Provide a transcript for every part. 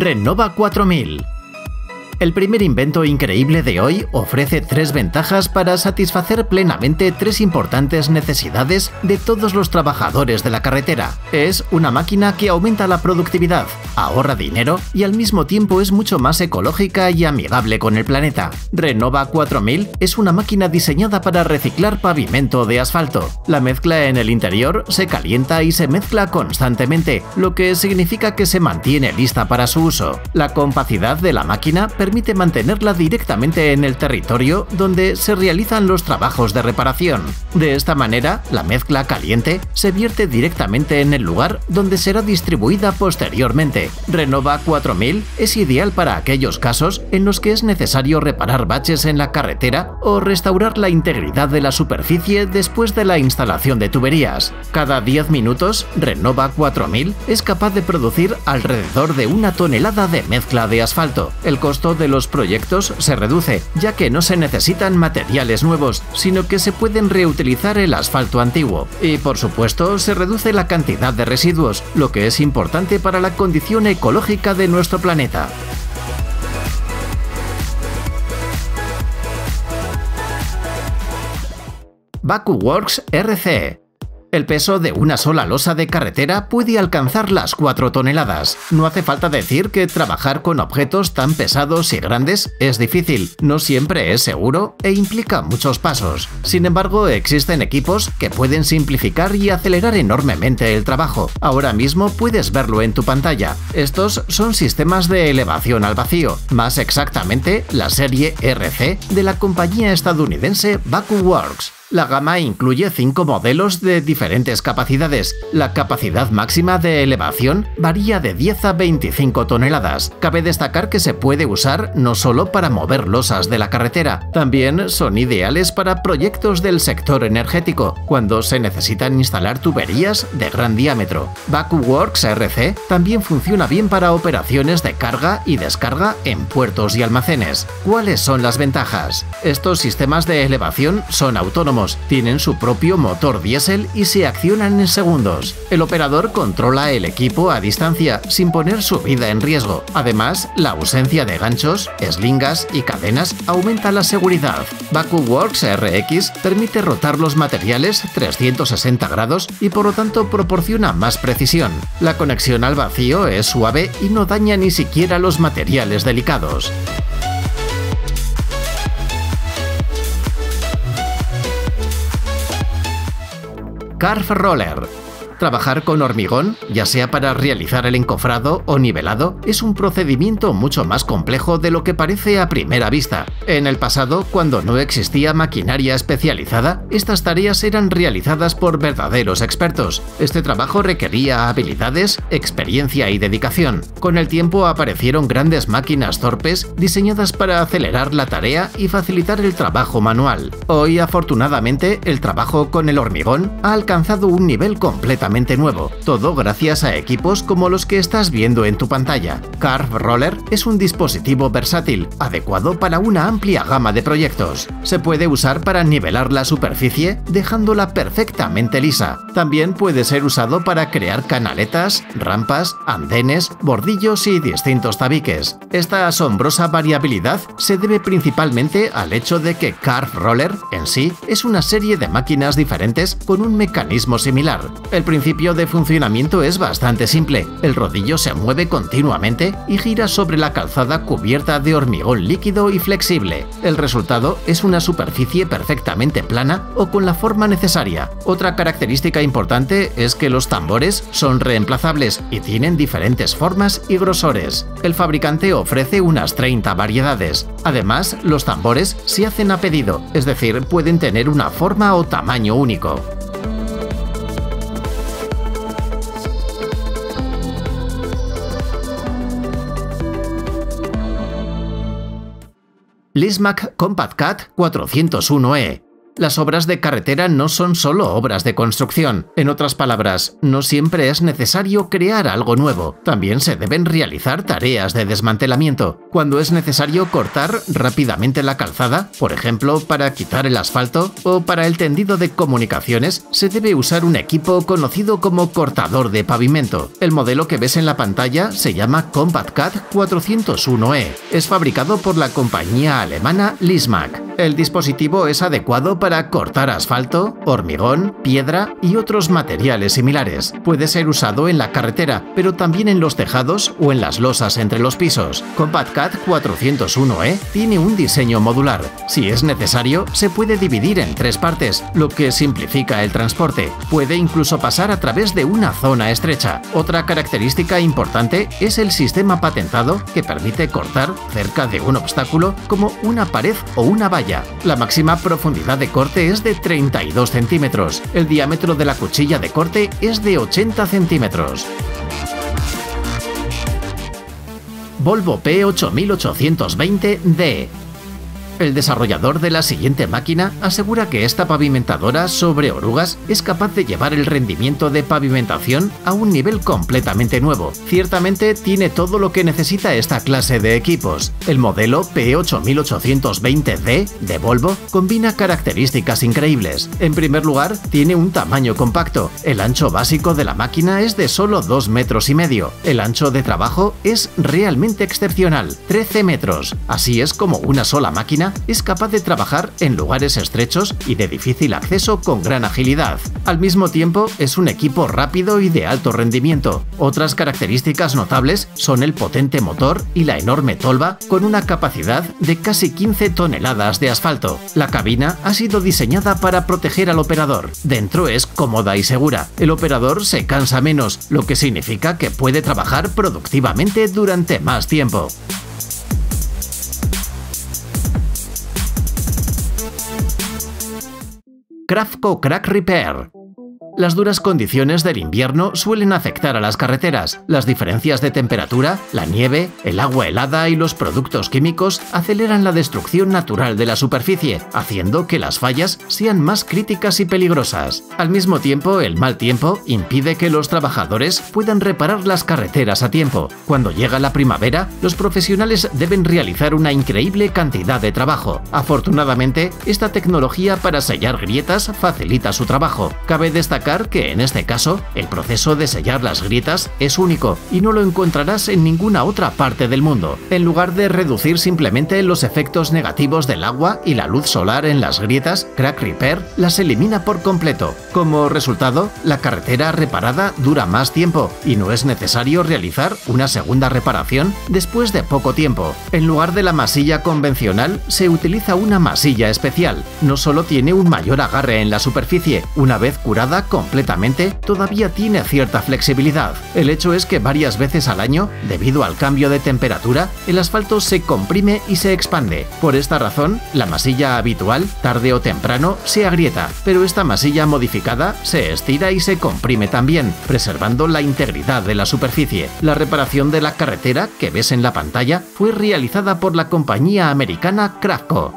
Renova 4000. El primer invento increíble de hoy ofrece tres ventajas para satisfacer plenamente tres importantes necesidades de todos los trabajadores de la carretera. Es una máquina que aumenta la productividad, ahorra dinero y al mismo tiempo es mucho más ecológica y amigable con el planeta. Renova 4000 es una máquina diseñada para reciclar pavimento de asfalto. La mezcla en el interior se calienta y se mezcla constantemente, lo que significa que se mantiene lista para su uso. La compacidad de la máquina permite mantenerla directamente en el territorio donde se realizan los trabajos de reparación. De esta manera, la mezcla caliente se vierte directamente en el lugar donde será distribuida posteriormente. Renova 4000 es ideal para aquellos casos en los que es necesario reparar baches en la carretera o restaurar la integridad de la superficie después de la instalación de tuberías. Cada 10 minutos, Renova 4000 es capaz de producir alrededor de 1 tonelada de mezcla de asfalto. El costo de los proyectos se reduce, ya que no se necesitan materiales nuevos, sino que se pueden reutilizar el asfalto antiguo. Y por supuesto, se reduce la cantidad de residuos, lo que es importante para la condición ecológica de nuestro planeta. Vacuworx RX. El peso de una sola losa de carretera puede alcanzar las 4 toneladas. No hace falta decir que trabajar con objetos tan pesados y grandes es difícil, no siempre es seguro e implica muchos pasos. Sin embargo, existen equipos que pueden simplificar y acelerar enormemente el trabajo. Ahora mismo puedes verlo en tu pantalla. Estos son sistemas de elevación al vacío, más exactamente la serie RC de la compañía estadounidense Vacuworx. La gama incluye 5 modelos de diferentes capacidades. La capacidad máxima de elevación varía de 10 a 25 toneladas. Cabe destacar que se puede usar no solo para mover losas de la carretera, también son ideales para proyectos del sector energético, cuando se necesitan instalar tuberías de gran diámetro. Vacuworx RC también funciona bien para operaciones de carga y descarga en puertos y almacenes. ¿Cuáles son las ventajas? Estos sistemas de elevación son autónomos. Tienen su propio motor diésel y se accionan en segundos. El operador controla el equipo a distancia, sin poner su vida en riesgo. Además, la ausencia de ganchos, eslingas y cadenas aumenta la seguridad. Vacuworx RX permite rotar los materiales 360 grados y por lo tanto proporciona más precisión. La conexión al vacío es suave y no daña ni siquiera los materiales delicados. Curb Roller. Trabajar con hormigón, ya sea para realizar el encofrado o nivelado, es un procedimiento mucho más complejo de lo que parece a primera vista. En el pasado, cuando no existía maquinaria especializada, estas tareas eran realizadas por verdaderos expertos. Este trabajo requería habilidades, experiencia y dedicación. Con el tiempo aparecieron grandes máquinas torpes diseñadas para acelerar la tarea y facilitar el trabajo manual. Hoy, afortunadamente, el trabajo con el hormigón ha alcanzado un nivel completamente nuevo, todo gracias a equipos como los que estás viendo en tu pantalla. Curb Roller es un dispositivo versátil, adecuado para una amplia gama de proyectos. Se puede usar para nivelar la superficie, dejándola perfectamente lisa. También puede ser usado para crear canaletas, rampas, andenes, bordillos y distintos tabiques. Esta asombrosa variabilidad se debe principalmente al hecho de que Curb Roller en sí es una serie de máquinas diferentes con un mecanismo similar. El principio de funcionamiento es bastante simple. El rodillo se mueve continuamente y gira sobre la calzada cubierta de hormigón líquido y flexible. El resultado es una superficie perfectamente plana o con la forma necesaria. Otra característica importante es que los tambores son reemplazables y tienen diferentes formas y grosores. El fabricante ofrece unas 30 variedades. Además, los tambores se hacen a pedido, es decir, pueden tener una forma o tamaño único. LISSMAC Compactcut 401 E. Las obras de carretera no son solo obras de construcción. En otras palabras, no siempre es necesario crear algo nuevo. También se deben realizar tareas de desmantelamiento. Cuando es necesario cortar rápidamente la calzada, por ejemplo, para quitar el asfalto o para el tendido de comunicaciones, se debe usar un equipo conocido como cortador de pavimento. El modelo que ves en la pantalla se llama Compactcut 401 E. Es fabricado por la compañía alemana LISSMAC. El dispositivo es adecuado para cortar asfalto, hormigón, piedra y otros materiales similares. Puede ser usado en la carretera, pero también en los tejados o en las losas entre los pisos. Compactcut 401E tiene un diseño modular. Si es necesario, se puede dividir en tres partes, lo que simplifica el transporte. Puede incluso pasar a través de una zona estrecha. Otra característica importante es el sistema patentado que permite cortar cerca de un obstáculo como una pared o una valla. La máxima profundidad de corte es de 32 centímetros. El diámetro de la cuchilla de corte es de 80 centímetros. Volvo P8820D. El desarrollador de la siguiente máquina asegura que esta pavimentadora sobre orugas es capaz de llevar el rendimiento de pavimentación a un nivel completamente nuevo. Ciertamente tiene todo lo que necesita esta clase de equipos. El modelo P8820D de Volvo combina características increíbles. En primer lugar, tiene un tamaño compacto. El ancho básico de la máquina es de solo 2,5 metros. El ancho de trabajo es realmente excepcional, 13 metros. Así es como una sola máquina es capaz de trabajar en lugares estrechos y de difícil acceso con gran agilidad. Al mismo tiempo, es un equipo rápido y de alto rendimiento. Otras características notables son el potente motor y la enorme tolva con una capacidad de casi 15 toneladas de asfalto. La cabina ha sido diseñada para proteger al operador. Dentro es cómoda y segura. El operador se cansa menos, lo que significa que puede trabajar productivamente durante más tiempo. Crafco Crack Repair. Las duras condiciones del invierno suelen afectar a las carreteras. Las diferencias de temperatura, la nieve, el agua helada y los productos químicos aceleran la destrucción natural de la superficie, haciendo que las fallas sean más críticas y peligrosas. Al mismo tiempo, el mal tiempo impide que los trabajadores puedan reparar las carreteras a tiempo. Cuando llega la primavera, los profesionales deben realizar una increíble cantidad de trabajo. Afortunadamente, esta tecnología para sellar grietas facilita su trabajo. Cabe destacar que en este caso el proceso de sellar las grietas es único y no lo encontrarás en ninguna otra parte del mundo. En lugar de reducir simplemente los efectos negativos del agua y la luz solar en las grietas, Crack Repair las elimina por completo. Como resultado, la carretera reparada dura más tiempo y no es necesario realizar una segunda reparación después de poco tiempo. En lugar de la masilla convencional, se utiliza una masilla especial. No solo tiene un mayor agarre en la superficie, una vez curada con completamente, todavía tiene cierta flexibilidad. El hecho es que varias veces al año, debido al cambio de temperatura, el asfalto se comprime y se expande. Por esta razón, la masilla habitual, tarde o temprano, se agrieta, pero esta masilla modificada se estira y se comprime también, preservando la integridad de la superficie. La reparación de la carretera que ves en la pantalla fue realizada por la compañía americana Crafco.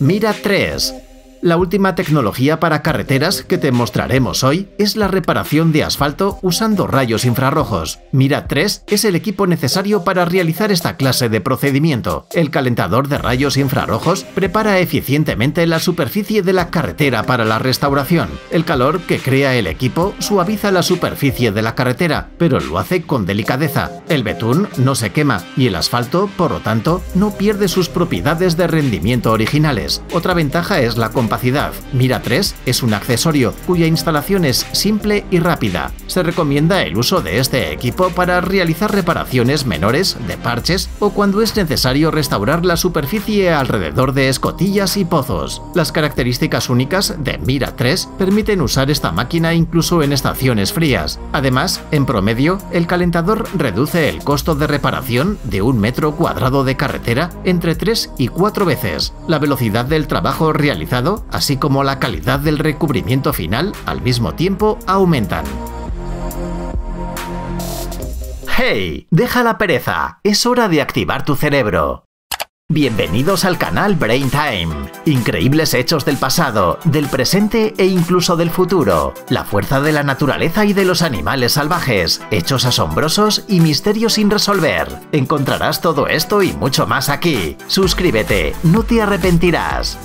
Mira 3. La última tecnología para carreteras que te mostraremos hoy es la reparación de asfalto usando rayos infrarrojos. Mira 3 es el equipo necesario para realizar esta clase de procedimiento. El calentador de rayos infrarrojos prepara eficientemente la superficie de la carretera para la restauración. El calor que crea el equipo suaviza la superficie de la carretera, pero lo hace con delicadeza. El betún no se quema y el asfalto, por lo tanto, no pierde sus propiedades de rendimiento originales. Otra ventaja es la compañía. Mira 3 es un accesorio cuya instalación es simple y rápida. Se recomienda el uso de este equipo para realizar reparaciones menores de parches o cuando es necesario restaurar la superficie alrededor de escotillas y pozos. Las características únicas de Mira 3 permiten usar esta máquina incluso en estaciones frías. Además, en promedio, el calentador reduce el costo de reparación de un metro cuadrado de carretera entre 3 y 4 veces. La velocidad del trabajo realizado, así como la calidad del recubrimiento final, al mismo tiempo aumentan. ¡Hey! ¡Deja la pereza! Es hora de activar tu cerebro. Bienvenidos al canal Brain Time. Increíbles hechos del pasado, del presente e incluso del futuro. La fuerza de la naturaleza y de los animales salvajes, hechos asombrosos y misterios sin resolver. Encontrarás todo esto y mucho más aquí. Suscríbete, no te arrepentirás.